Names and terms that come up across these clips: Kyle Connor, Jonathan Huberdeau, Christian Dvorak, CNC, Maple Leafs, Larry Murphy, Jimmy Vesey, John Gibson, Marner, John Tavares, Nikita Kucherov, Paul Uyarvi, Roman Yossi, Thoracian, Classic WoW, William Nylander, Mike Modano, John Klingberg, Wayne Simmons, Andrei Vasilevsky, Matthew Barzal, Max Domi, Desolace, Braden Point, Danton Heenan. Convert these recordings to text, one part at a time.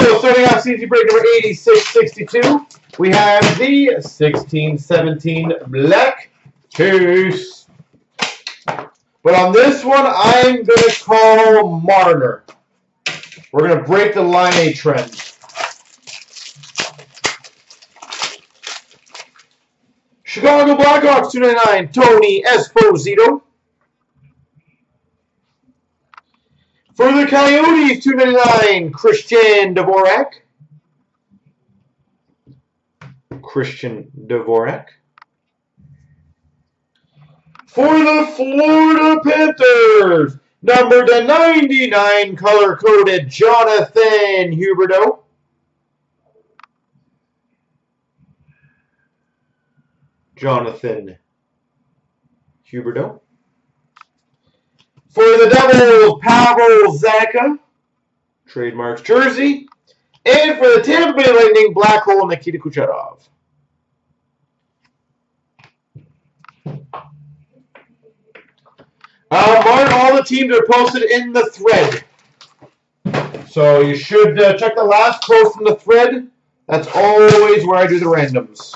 Duo, starting off CNC break number 8662. We have the 1617 Black Case. But on this one, I'm going to call Marner. We're going to break the Line A trend. Chicago Blackhawks 299, Tony Esposito. For the Coyotes 299, Christian Dvorak. For the Florida Panthers, number /99, color-coded Jonathan Huberdeau. For the Devils, Pavel Zacha, trademarks jersey. And for the Tampa Bay Lightning, Black Hole, Nikita Kucherov. Mark, all the teams are posted in the thread. So you should check the last post in the thread. That's always where I do the randoms.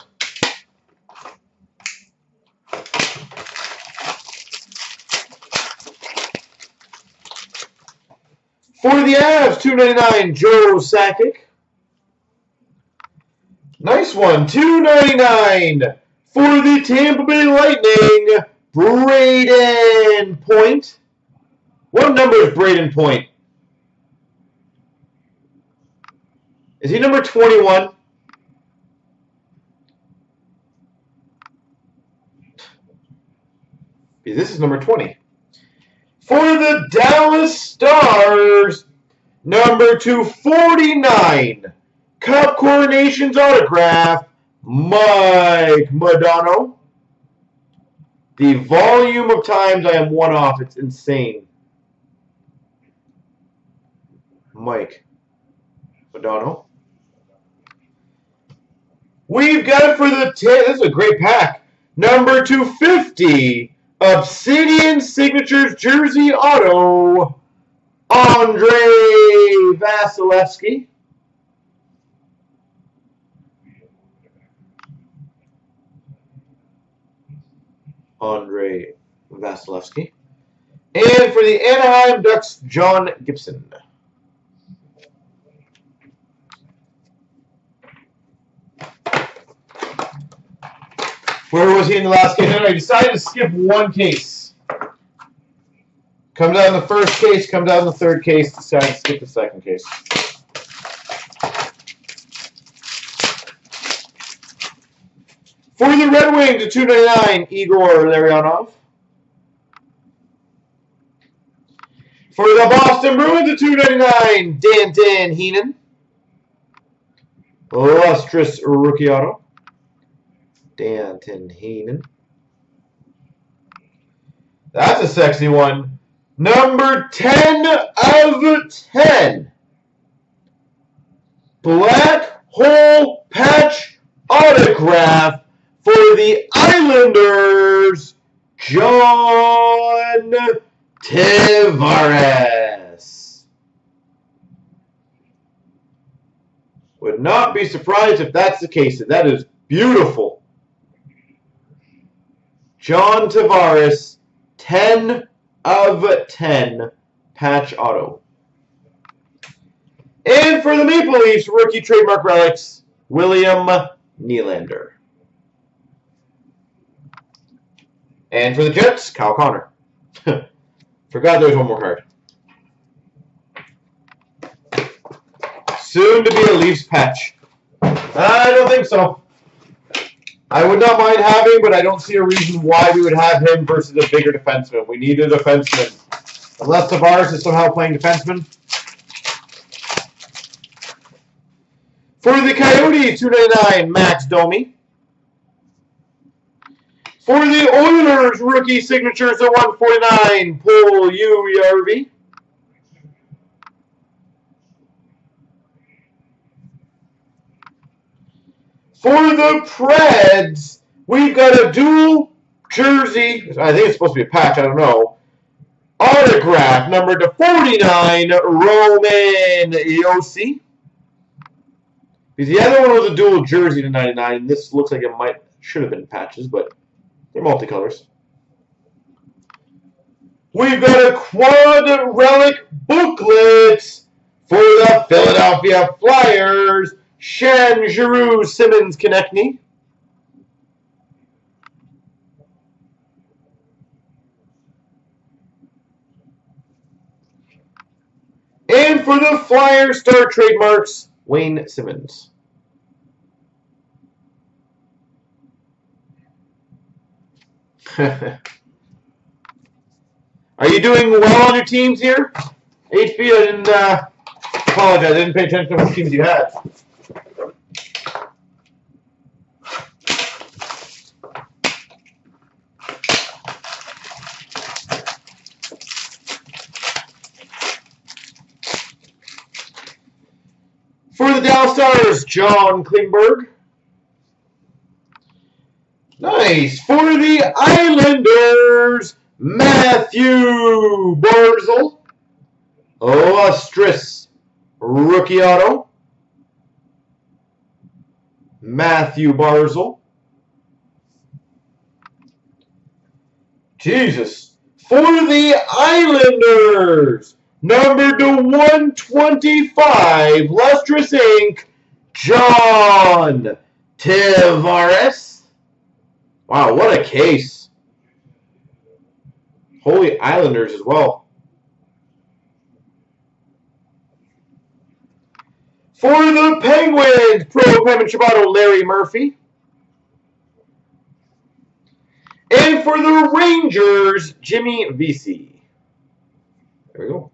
For the Avs, 299, Joe Sakic. Nice one, 299. For the Tampa Bay Lightning, Braden Point. What number is Braden Point? Is he number 21? This is number 20. For the Dallas Stars, number /249, Cup Coronations autograph, Mike Modano. The volume of times I am one off, it's insane. Mike Modano. We've got it for the, this is a great pack, number /250, Obsidian Signatures jersey auto, Andrei Vasilevsky. And for the Anaheim Ducks, John Gibson. Where was he in the last case? I decided to skip one case. Comes out in the first case, comes out in the third case, decided to skip the second case. For the Red Wings, the 299, Igor Larionov. For the Boston Bruins, the 299, Danton Heenan. Lustrous rookie auto. Danton Heenan. That's a sexy one. Number 10/10. Black Hole patch autograph for the Islanders, John Tavares. Would not be surprised if that's the case. That is beautiful. John Tavares, 10/10, patch auto. And for the Maple Leafs, rookie trademark relics, William Nylander. And for the Jets, Kyle Connor. Forgot there's one more card. Soon to be a Leafs patch. I don't think so. I would not mind having, but I don't see a reason why we would have him versus a bigger defenseman. We need a defenseman. Unless Tavares is somehow playing defenseman. For the Coyotes, 299, Max Domi. For the Oilers, rookie signatures at 149, Paul Uyarvi. For the Preds, we've got a dual jersey, I think it's supposed to be a patch, I don't know, autograph, number /49, Roman Yossi. Because the other one was a dual jersey to 99. This looks like it should have been patches, but they're multicolors. We've got a quad relic booklet for the Philadelphia Flyers. Shen, Giroux, Simmons, Konechny. And for the Flyers star trademarks, Wayne Simmons. Are you doing well on your teams here? HP, I didn't apologize. I didn't pay attention to what teams you had. For the Dallas Stars, John Klingberg. Nice. For the Islanders, Matthew Barzal. Lustrous rookie auto. Matthew Barzal. Jesus. For the Islanders, numbered to 125, Lustrous Inc., John Tavares. Wow, what a case. Holy Islanders as well. For the Penguins, Pro Pam and Ciabato, Larry Murphy. And for the Rangers, Jimmy Vesey. There we go.